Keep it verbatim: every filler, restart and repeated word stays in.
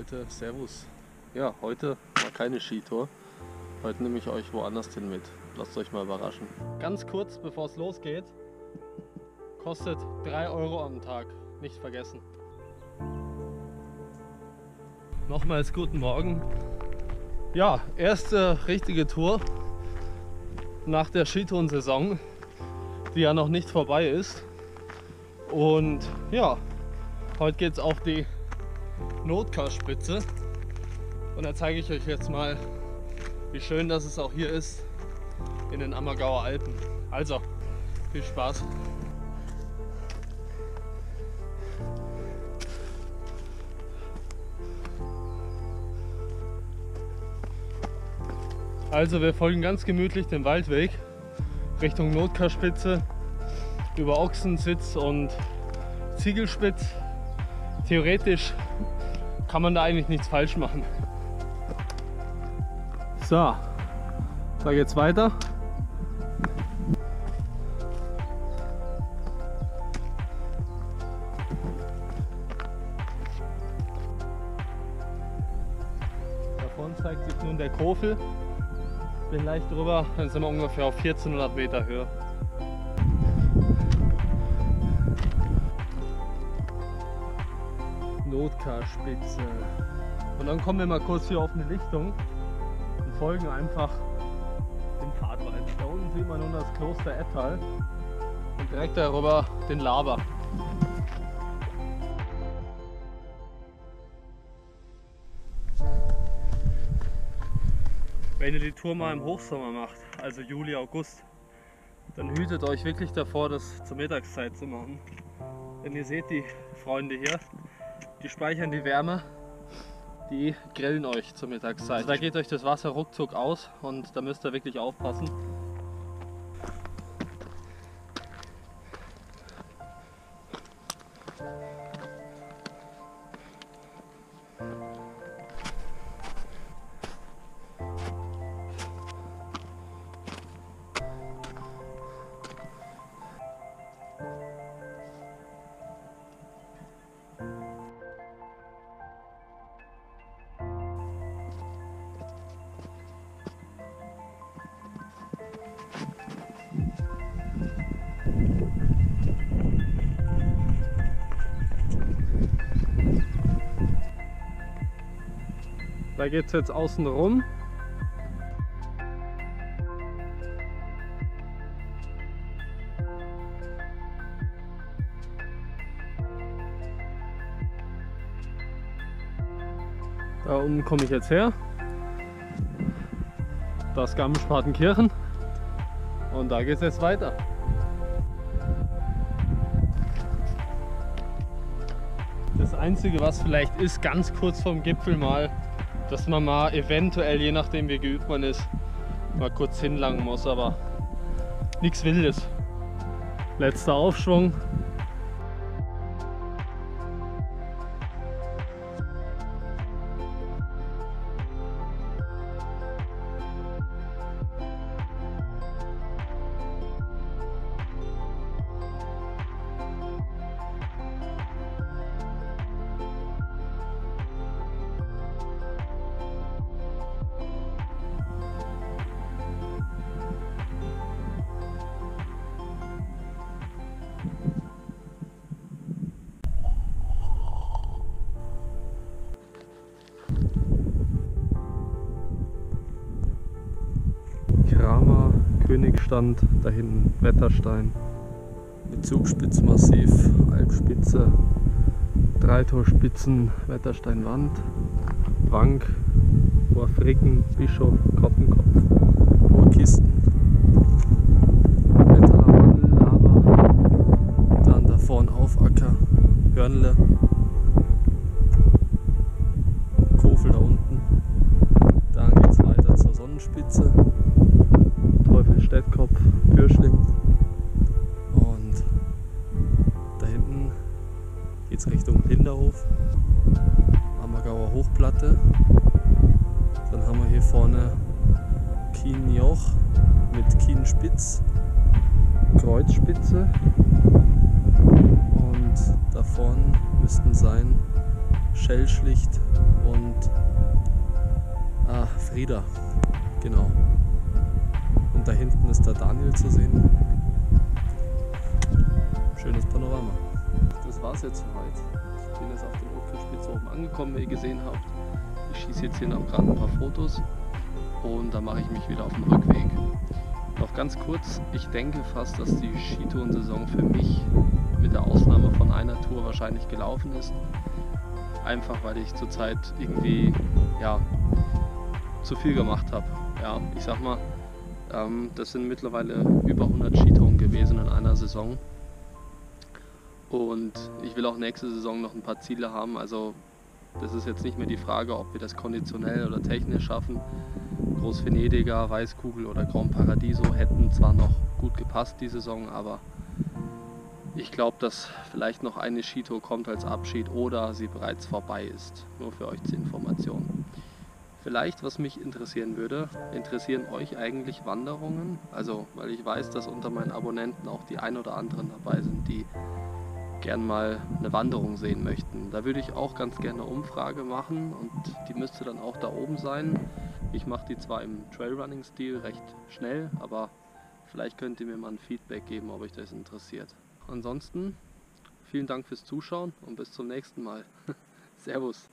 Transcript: Leute, servus. Ja, heute mal keine Skitour. Heute nehme ich euch woanders hin mit. Lasst euch mal überraschen. Ganz kurz, bevor es losgeht, kostet drei Euro am Tag. Nicht vergessen. Nochmals guten Morgen. Ja, erste richtige Tour nach der Skitourensaison, die ja noch nicht vorbei ist. Und ja, heute geht es auf die Notkarspitze. Und da zeige ich euch jetzt mal, wie schön das es auch hier ist in den Ammergauer Alpen. Also, viel Spaß! Also wir folgen ganz gemütlich dem Waldweg Richtung Notkarspitze über Ochsensitz und Ziegelspitz. Theoretisch kann man da eigentlich nichts falsch machen. So, da geht's weiter. Da vorne zeigt sich nun der Kofel. Bin leicht drüber, dann sind wir ungefähr auf vierzehnhundert Meter Höhe. Notkarspitze. Und dann kommen wir mal kurz hier auf eine Lichtung und folgen einfach dem Pfad weiter. Da unten sieht man nun das Kloster Ettal und direkt darüber den Laber. Wenn ihr die Tour mal im Hochsommer macht, also Juli, August, dann hütet euch wirklich davor, das zur Mittagszeit zu machen. Denn ihr seht die Freunde hier, die speichern die Wärme, die grillen euch zur Mittagszeit. Da geht euch das Wasser ruckzuck aus und da müsst ihr wirklich aufpassen. Da geht es jetzt außen rum. Da unten komme ich jetzt her. Das Gamspartenkirchen. Und da geht es jetzt weiter. Das Einzige, was vielleicht ist, ganz kurz vorm Gipfel mal, dass man mal eventuell, je nachdem wie geübt man ist, mal kurz hinlangen muss, aber nichts Wildes. Letzter Aufschwung. Kramer, Königsstand, da hinten Wetterstein, mit Zugspitzmassiv, Alpspitze, Dreitorspitzen, Wettersteinwand, Wank, Hoher Fricken, Bischof, Kottenkopf, Hoher Kisten, Laber, dann da vorne Aufacker, Hörnle, Kofel da unten, dann geht es weiter zur Sonnenspitze. Städtkopf, Pürschling und da hinten geht es Richtung Hinterhof, Ammergauer Hochplatte, dann haben wir hier vorne Kienjoch mit Kienspitz, Kreuzspitze und da vorne müssten sein Schellschlicht und ah, Frieda, genau. Und da hinten ist der Daniel zu sehen. Schönes Panorama. Das war's jetzt soweit. Ich bin jetzt auf der Ochsenspitze oben angekommen, wie ihr gesehen habt. Ich schieße jetzt hier noch gerade ein paar Fotos und dann mache ich mich wieder auf den Rückweg. Noch ganz kurz, ich denke fast, dass die Skitourensaison für mich mit der Ausnahme von einer Tour wahrscheinlich gelaufen ist. Einfach weil ich zurzeit irgendwie ja, zu viel gemacht habe. Ja, ich sag mal, ähm, das sind mittlerweile über hundert Skitouren gewesen in einer Saison. Und ich will auch nächste Saison noch ein paar Ziele haben. Also das ist jetzt nicht mehr die Frage, ob wir das konditionell oder technisch schaffen. Groß Venediger, Weißkugel oder Grand Paradiso hätten zwar noch gut gepasst die Saison, aber ich glaube, dass vielleicht noch eine Skitour kommt als Abschied oder sie bereits vorbei ist. Nur für euch zur Information. Vielleicht, was mich interessieren würde, interessieren euch eigentlich Wanderungen? Also, weil ich weiß, dass unter meinen Abonnenten auch die ein oder anderen dabei sind, die gern mal eine Wanderung sehen möchten. Da würde ich auch ganz gerne eine Umfrage machen und die müsste dann auch da oben sein. Ich mache die zwar im Trailrunning-Stil recht schnell, aber vielleicht könnt ihr mir mal ein Feedback geben, ob euch das interessiert. Ansonsten vielen Dank fürs Zuschauen und bis zum nächsten Mal. Servus!